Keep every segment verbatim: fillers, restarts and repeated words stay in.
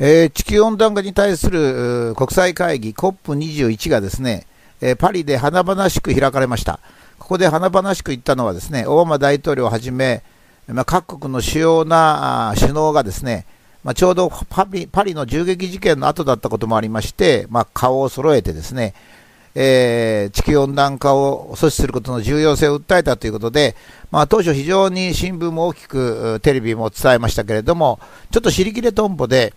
えー、地球温暖化に対する国際会議 コップにじゅういち がですね、えー、パリで華々しく開かれました。ここで華々しく言ったのはですね、オバマ大統領をはじめ、まあ、各国の主要な首脳がですね、まあ、ちょうどパリ、パリの銃撃事件の後だったこともありまして、まあ、顔を揃えてですね、えー、地球温暖化を阻止することの重要性を訴えたということで、まあ、当初非常に新聞も大きくテレビも伝えましたけれども、ちょっと尻切れとんぼで、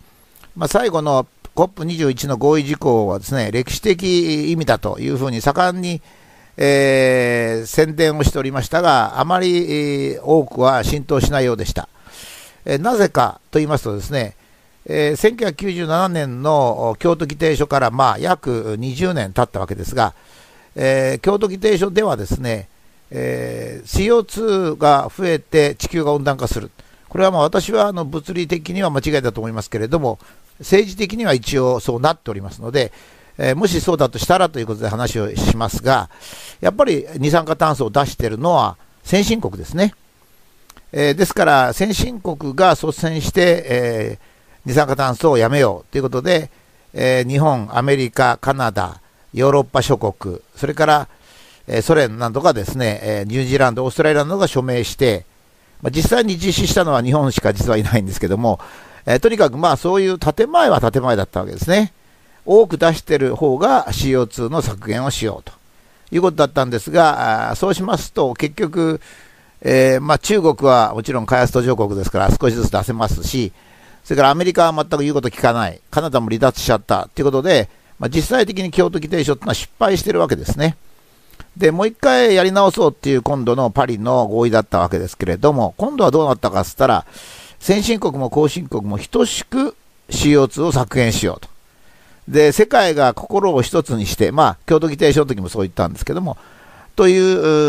まあ、最後の コップにじゅういち の合意事項はですね、歴史的意味だというふうに盛んに、えー、宣伝をしておりましたが、あまり多くは浸透しないようでした。えー、なぜかと言いますとですね、えー、せんきゅうひゃくきゅうじゅうななねんの京都議定書からまあ約にじゅうねん経ったわけですが、えー、京都議定書ではですね、えー、シーオーツー が増えて地球が温暖化する。これはまあ私はあの物理的には間違いだと思いますけれども、政治的には一応そうなっておりますので、えー、もしそうだとしたらということで話をしますが、やっぱり二酸化炭素を出しているのは先進国ですね。えー、ですから先進国が率先して、えー二酸化炭素をやめようということで、えー、日本、アメリカ、カナダ、ヨーロッパ諸国、それから、えー、ソ連などがですね、えー、ニュージーランド、オーストラリアなどが署名して、まあ、実際に実施したのは日本しか実はいないんですけども、えー、とにかくまあそういう建前は建前だったわけですね。多く出している方が シーオーツー の削減をしようということだったんですが、そうしますと結局、えーまあ、中国はもちろん開発途上国ですから少しずつ出せますし、それからアメリカは全く言うこと聞かない。カナダも離脱しちゃったということで、まあ、実際的に京都議定書というのは失敗しているわけですね。で、もう一回やり直そうっていう今度のパリの合意だったわけですけれども、今度はどうなったかっつったら、先進国も後進国も等しく シーオーツー を削減しようと。で、世界が心を一つにして、まあ、京都議定書の時もそう言ったんですけども、とい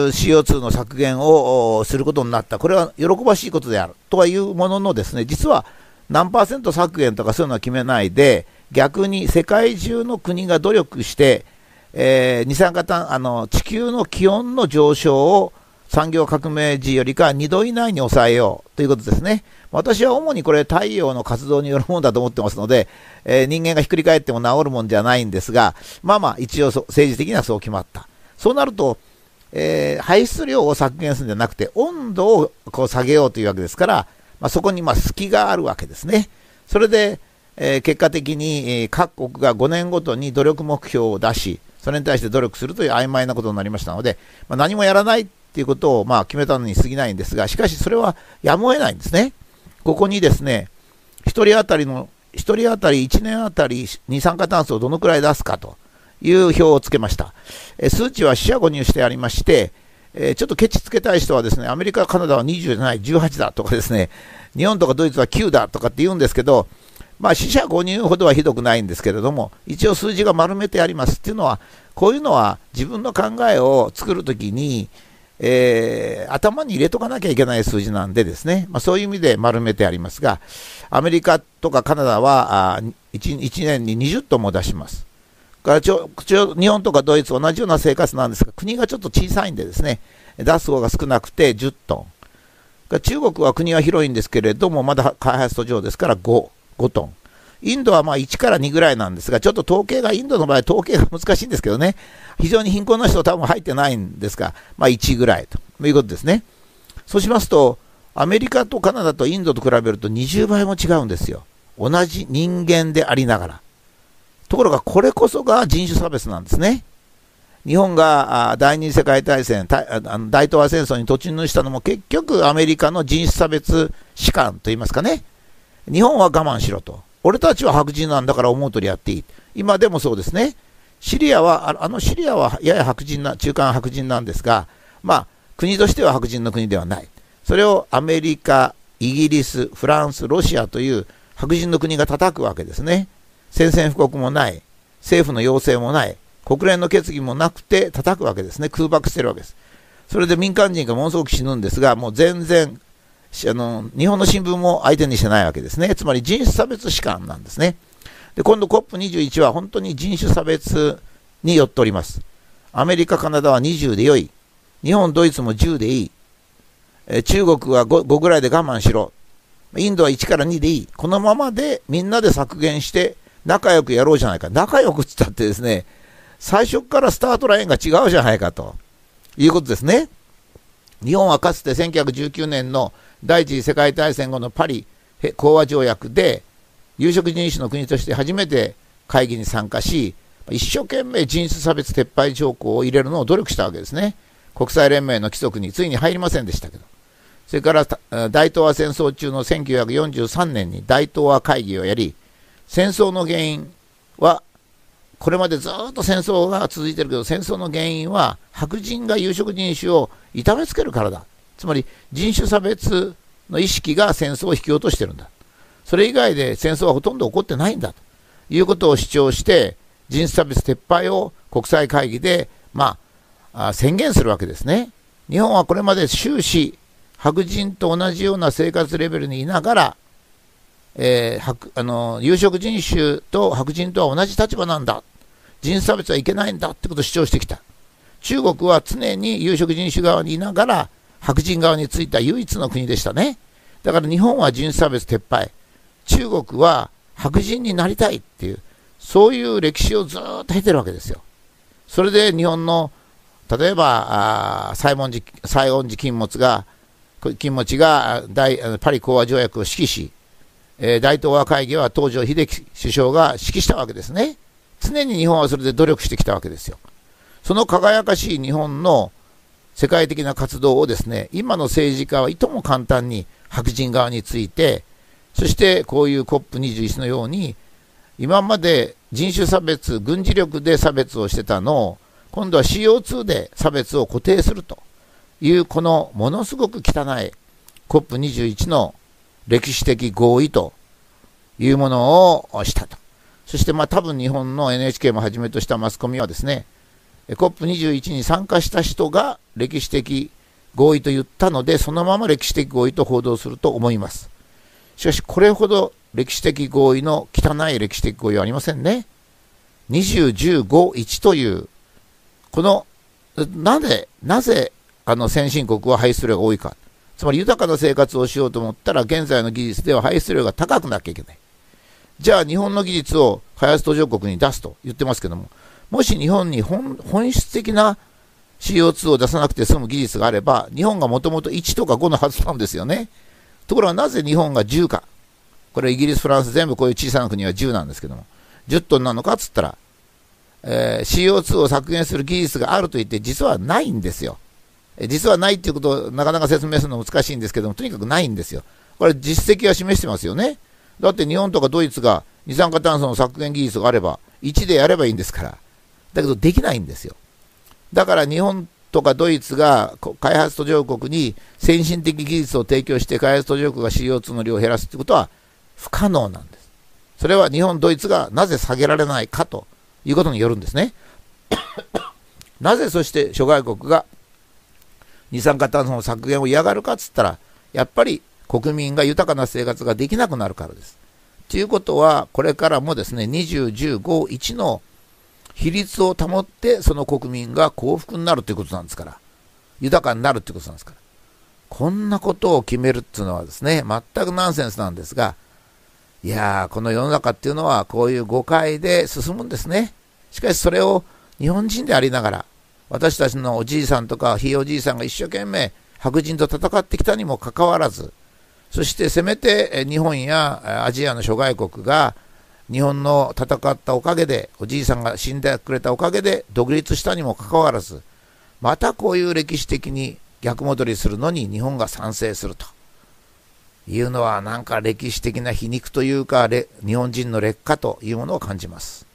う シーオーツー の削減をすることになった。これは喜ばしいことである。とはいうもののですね、実は、何パーセント削減とかそういうのは決めないで、逆に世界中の国が努力して、えー、二酸化炭あの地球の気温の上昇を産業革命時よりかにど以内に抑えようということですね。私は主にこれ太陽の活動によるものだと思ってますので、えー、人間がひっくり返っても治るもんじゃないんですが、まあまあ一応政治的にはそう決まった。そうなると、えー、排出量を削減するんじゃなくて温度をこう下げようというわけですから、まあそこにまあ隙があるわけですね。それで、えー、結果的に、えー、各国がごねんごとに努力目標を出し、それに対して努力するという曖昧なことになりましたので、まあ、何もやらないっていうことをまあ決めたのに過ぎないんですが、しかしそれはやむを得ないんですね。ここにですね、ひとり当たりの、ひとり当たりいちねんあたり二酸化炭素をどのくらい出すかという表をつけました。えー、数値は四捨五入してありまして、えー、ちょっとケチつけたい人はですね、アメリカ、カナダはにじゅうじゃない、じゅうはちだとかですね、日本とかドイツはきゅうだとかって言うんですけど、まあ、四捨五入ほどはひどくないんですけれども、一応数字が丸めてありますっていうのは、こういうのは自分の考えを作るときに、えー、頭に入れとかなきゃいけない数字なんでですね、まあ、そういう意味で丸めてありますが、アメリカとかカナダは 1, いちねんににじゅっトンも出します。からちょちょ日本とかドイツ同じような生活なんですが、国がちょっと小さいんでですね、出す方が少なくてじゅっトン。から中国は国は広いんですけれども、まだ開発途上ですからごトン。インドはまあいちからにぐらいなんですが、ちょっと統計が、インドの場合統計が難しいんですけどね、非常に貧困な人多分入ってないんですが、まあいちぐらいということですね。そうしますと、アメリカとカナダとインドと比べるとにじゅうばいも違うんですよ。同じ人間でありながら。ところがこれこそが人種差別なんですね。日本が第二次世界大戦、大東亜戦争に突入したのも結局アメリカの人種差別士官といいますかね。日本は我慢しろと。俺たちは白人なんだから思う通りやっていい。今でもそうですね。シリアは、あのシリアはやや白人な、中間白人なんですが、まあ国としては白人の国ではない。それをアメリカ、イギリス、フランス、ロシアという白人の国が叩くわけですね。宣戦布告もない、政府の要請もない、国連の決議もなくて叩くわけですね、空爆してるわけです。それで民間人がものすごく死ぬんですが、もう全然、あの日本の新聞も相手にしてないわけですね、つまり人種差別士官なんですね。で、今度 コップにじゅういち は本当に人種差別によっております。アメリカ、カナダはにじゅうでよい、日本、ドイツもじゅうでいい、え中国は ご, ごぐらいで我慢しろ、インドはいちからにでいい。このままでみんなで削減して仲良くやろうじゃないか。仲良くって言ったってですね、最初からスタートラインが違うじゃないかということですね。日本はかつてせんきゅうひゃくじゅうきゅうねんの第一次世界大戦後のパリ講和条約で有色人種の国として初めて会議に参加し、一生懸命人種差別撤廃条項を入れるのを努力したわけですね。国際連盟の規則についに入りませんでしたけど。それから大東亜戦争中のせんきゅうひゃくよんじゅうさんねんに大東亜会議をやり、戦争の原因は、これまでずっと戦争が続いてるけど、戦争の原因は白人が有色人種を痛めつけるからだ。つまり人種差別の意識が戦争を引き落としてるんだ。それ以外で戦争はほとんど起こってないんだということを主張して、人種差別撤廃を国際会議で、まあ、宣言するわけですね。日本はこれまで終始、白人と同じような生活レベルにいながら、えー、あの有色人種と白人とは同じ立場なんだ、人種差別はいけないんだってことを主張してきた。中国は常に有色人種側にいながら白人側についた唯一の国でしたね。だから日本は人種差別撤廃、中国は白人になりたいっていう、そういう歴史をずーっと経てるわけですよ。それで日本の例えば西園寺、西園寺禁物が金持ちが大パリ講和条約を指揮し、えー、大東亜会議は東條英機首相が指揮したわけですね。常に日本はそれで努力してきたわけですよ。その輝かしい日本の世界的な活動をですね、今の政治家はいとも簡単に白人側について、そしてこういう コップにじゅういち のように、今まで人種差別、軍事力で差別をしてたのを、今度は シーオーツー で差別を固定するという、このものすごく汚い コップにじゅういち の歴史的合意というものをしたと。そしてまあ多分日本の エヌエイチケー もはじめとしたマスコミはですね、コップにじゅういち に参加した人が歴史的合意と言ったので、そのまま歴史的合意と報道すると思います。しかしこれほど歴史的合意の汚い歴史的合意はありませんね。にじゅう、じゅう、ご、いちという、この、なぜ、なぜあの先進国は排出量が多いか。つまり豊かな生活をしようと思ったら現在の技術では排出量が高くなきゃいけない。じゃあ日本の技術を開発途上国に出すと言ってますけども、もし日本に 本, 本質的な シーオーツー を出さなくて済む技術があれば、日本がもともといちとかごのはずなんですよね。ところがなぜ日本がじゅうか。これイギリス、フランス全部こういう小さな国はじゅうなんですけども、じゅっトンなのかっつったら、えー、シーオーツー を削減する技術があると言って実はないんですよ。実はないっていうことをなかなか説明するの難しいんですけども、とにかくないんですよ。これ実績は示してますよね。だって日本とかドイツが二酸化炭素の削減技術があれば、いちでやればいいんですから。だけどできないんですよ。だから日本とかドイツが開発途上国に先進的技術を提供して開発途上国が シーオーツー の量を減らすってことは不可能なんです。それは日本、ドイツがなぜ下げられないかということによるんですね。なぜそして諸外国が二酸化炭素の削減を嫌がるかっつったら、やっぱり国民が豊かな生活ができなくなるからです。ということは、これからもですね、にじゅう、じゅう、ご、いちの比率を保って、その国民が幸福になるということなんですから、豊かになるということなんですから、こんなことを決めるっていうのはですね、全くナンセンスなんですが、いやー、この世の中っていうのは、こういう誤解で進むんですね。しかし、それを日本人でありながら、私たちのおじいさんとかひいおじいさんが一生懸命白人と戦ってきたにもかかわらず、そしてせめて日本やアジアの諸外国が日本の戦ったおかげで、おじいさんが死んでくれたおかげで独立したにもかかわらず、またこういう歴史的に逆戻りするのに日本が賛成するというのは、なんか歴史的な皮肉というか、日本人の劣化というものを感じます。